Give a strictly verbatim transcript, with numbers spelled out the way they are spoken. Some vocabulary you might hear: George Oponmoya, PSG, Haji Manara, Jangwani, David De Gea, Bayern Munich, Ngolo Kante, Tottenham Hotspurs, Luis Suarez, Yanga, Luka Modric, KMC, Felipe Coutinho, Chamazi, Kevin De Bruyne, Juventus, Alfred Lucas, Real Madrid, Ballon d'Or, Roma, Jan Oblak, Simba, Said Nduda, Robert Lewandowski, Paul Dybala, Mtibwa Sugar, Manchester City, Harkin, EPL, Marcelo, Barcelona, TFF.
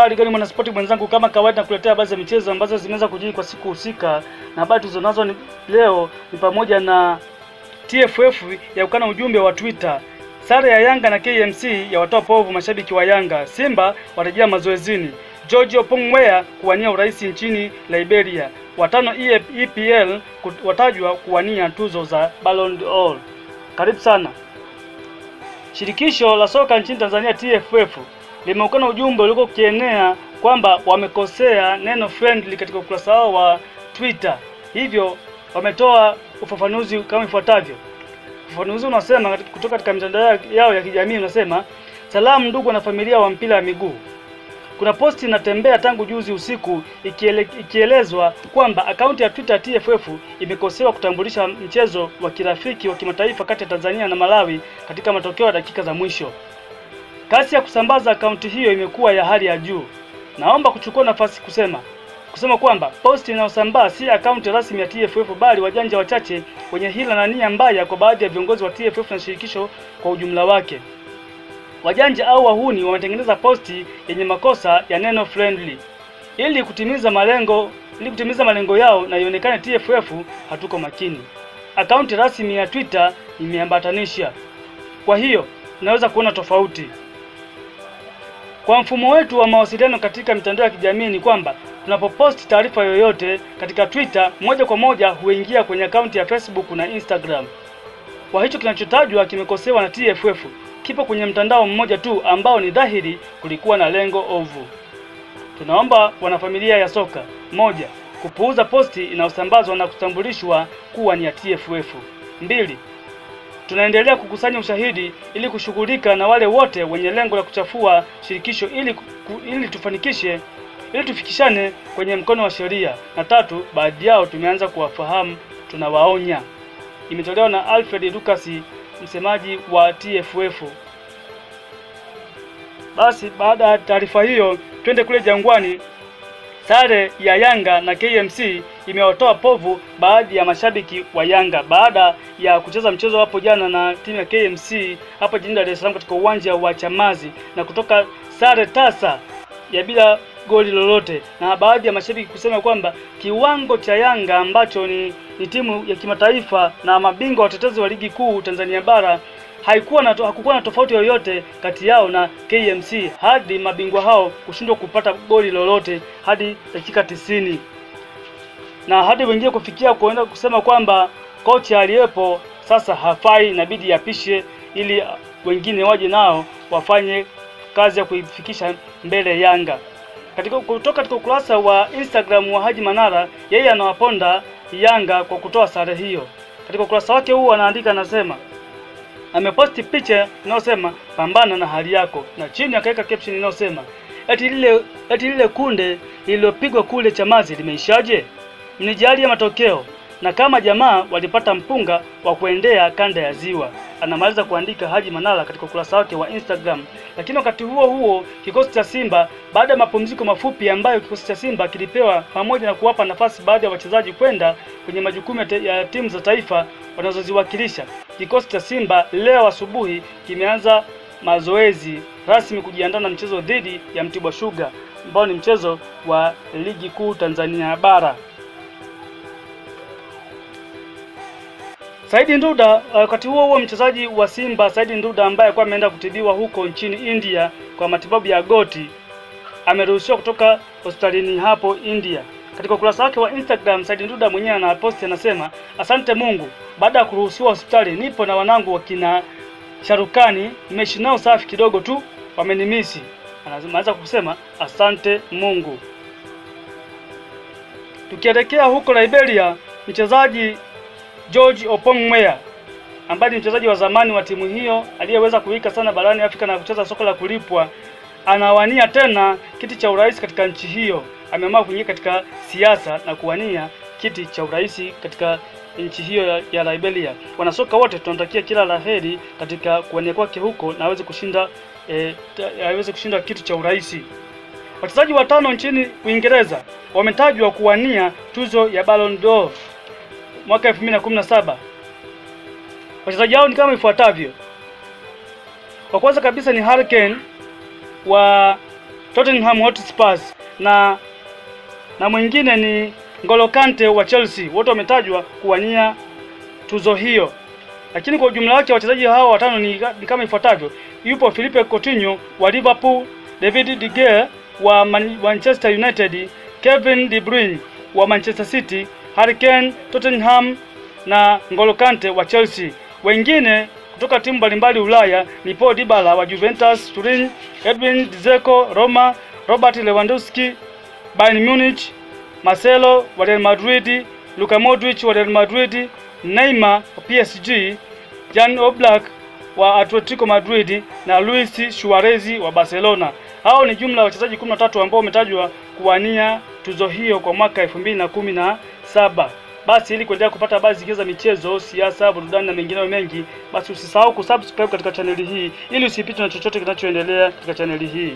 hali gani mwanaspoti mwenzangu, kama kawaida nakuletea habari za michezo ambazo zimeweza kujiri kwa siku husika, na habari tulizonazo ni leo ni pamoja na T F F ya ukana ujumbe wa Twitter, sare ya Yanga na K M C ya watoa povu mashabiki wa Yanga, Simba warejea mazoezini, George Oponmoya kuwania urais nchini Liberia, watano E P L watajwa kuwania tuzo za Ballon d'Or. Karibu sana. Shirikisho la soka nchini Tanzania T F F limeukana ujumbe uliko kienea kwamba wamekosea neno friendly katika ukurasa wao wa Twitter. Hivyo wametoa ufafanuzi kama ifuatavyo. Ufafanuzi unasema kutoka katika mitandao yao ya kijamii unasema, "Salamu ndugu na familia wa mpira wa miguu. Kuna posti inatembea tangu juzi usiku ikiele, ikielezwa kwamba akaunti ya Twitter T F F imekosewa kutambulisha mchezo wa kirafiki wa kimataifa kati ya Tanzania na Malawi katika matokeo ya dakika za mwisho. Kasi ya kusambaza akaunti hiyo imekuwa ya hali ya juu. Naomba kuchukua nafasi kusema kusema kwamba posti inayosambaa si akaunti rasmi ya T F F bali wajanja wachache wenye hila na nia mbaya kwa baadhi ya viongozi wa T F F na shirikisho kwa ujumla wake. Wajanja au wahuni wametengeneza posti yenye makosa ya neno friendly ili kutimiza malengo ili kutimiza malengo yao na ionekane T F F hatuko makini. Akaunti rasmi ya Twitter imeambatanisha. Kwa hiyo tunaweza kuona tofauti. Kwa mfumo wetu wa mawasiliano katika mitandao ya kijamii ni kwamba tunapopost taarifa yoyote katika Twitter moja kwa moja huingia kwenye akaunti ya Facebook na Instagram. Kwa hicho kinachotajwa kimekosewa na T F F. Kipo kwenye mtandao mmoja tu ambao ni dhahiri kulikuwa na lengo ovu. Tunaomba wanafamilia ya soka, moja, kupuuza posti inayosambazwa na kutambulishwa kuwa ni ya T F F. Mbili, tunaendelea kukusanya ushahidi ili kushughulika na wale wote wenye lengo la kuchafua shirikisho ili, ili tufanikishe ili tufikishane kwenye mkono wa sheria. Na tatu, baadhi yao tumeanza kuwafahamu, tunawaonya." Imetolewa na Alfred Lucas, msemaji wa T F F. Basi baada ya taarifa hiyo twende kule Jangwani. Sare ya Yanga na K M C imewatoa povu baadhi ya mashabiki wa Yanga baada ya kucheza mchezo hapo jana na timu ya K M C hapa jijini Dar es Salaam katika uwanja wa Chamazi na kutoka sare tasa ya bila goli lolote, na baadhi ya mashabiki kusema kwamba kiwango cha Yanga ambacho ni, ni timu ya kimataifa na mabingwa watetezi wa ligi kuu Tanzania bara haikuwa na hakukuwa na tofauti yoyote kati yao na K M C hadi mabingwa hao kushindwa kupata goli lolote hadi dakika tisini, na hadi wengine kufikia kuenda kusema kwamba kocha aliyepo sasa hafai, inabidi yapishe ili wengine waje nao wafanye kazi ya kuifikisha mbele Yanga. Katika kutoka katika ukurasa wa Instagram wa Haji Manara, yeye anawaponda Yanga kwa kutoa sare hiyo. Katika ukurasa wake huu anaandika, anasema ameposti picha inayosema pambana na hali yako, na chini akaweka caption inayosema eti lile eti lile kunde lililopigwa kule Chamazi limeishaje? Mnijali ya matokeo, na kama jamaa walipata mpunga wa kuendea kanda ya ziwa. Anamaliza kuandika Haji Manara katika ukurasa wake wa Instagram. Lakini wakati huo huo kikosi cha Simba, baada ya mapumziko mafupi ambayo kikosi cha Simba kilipewa pamoja na kuwapa nafasi baadhi ya wachezaji kwenda kwenye majukumu ya timu za taifa wanazoziwakilisha, kikosi cha Simba leo asubuhi kimeanza mazoezi rasmi kujiandaa na mchezo dhidi ya Mtibwa Sugar ambao ni mchezo wa ligi kuu Tanzania bara. Said Nduda, wakati huo huo mchezaji wa Simba Said Nduda ambaye kwa ameenda kutibiwa huko nchini India kwa matibabu ya goti ameruhusiwa kutoka hospitalini hapo India. Katika ukurasa wake wa Instagram Said Nduda mwenyewe anaposti, anasema asante Mungu, baada ya kuruhusiwa hospitali nipo na wanangu wakina Sharukani, nimeshi nao safi kidogo tu, wamenimisi. Anaweza kusema asante Mungu. Tukielekea huko Liberia, mchezaji George Oponmoya ambaye ni mchezaji wa zamani wa timu hiyo aliyeweza kuwika sana barani Afrika na kucheza soka la kulipwa, anawania tena kiti cha urais katika nchi hiyo. Ameamua kuingia katika siasa na kuwania kiti cha urais katika nchi hiyo ya Liberia. Wanasoka wote tunatakia kila laheri katika kuwania kwake huko na aweze kushinda e, aweze kushinda kiti cha urais. Wachezaji watano nchini Uingereza wametajwa kuwania tuzo ya Ballon d'Or mwaka elfu mbili na kumi na saba. Wachezaji hao ni kama ifuatavyo. Wa kwanza kabisa ni Harkin wa Tottenham Hotspurs na na mwingine ni Ngolo Kante wa Chelsea, wote wametajwa kuwania tuzo hiyo. Lakini kwa ujumla wake wachezaji hao watano ni, ni kama ifuatavyo. Yupo Felipe Coutinho wa Liverpool, David De Gea wa Man Manchester United, Kevin De Bruyne wa Manchester City, Harkin Tottenham na Ngolo Kante wa Chelsea. Wengine kutoka timu mbalimbali Ulaya ni Paul Dybala wa Juventus, Turin, Edwin Dzeko Roma, Robert Lewandowski Bayern Munich, Marcelo wa Real Madrid, Luka Modric wa Real Madrid, Neymar wa P S G, Jan Oblak wa Atletico Madrid na Luis Suarez wa Barcelona. Hao ni jumla ya wachezaji kumi na tatu ambao wametajwa kuwania tuzo hiyo kwa mwaka elfu mbili na kumi na saba. Basi ili kuendelea kupata habari zingine za michezo, siasa, burudani na mengineyo mengi, basi usisahau kusubscribe katika chaneli hii ili usipitwe na chochote kinachoendelea katika chaneli hii.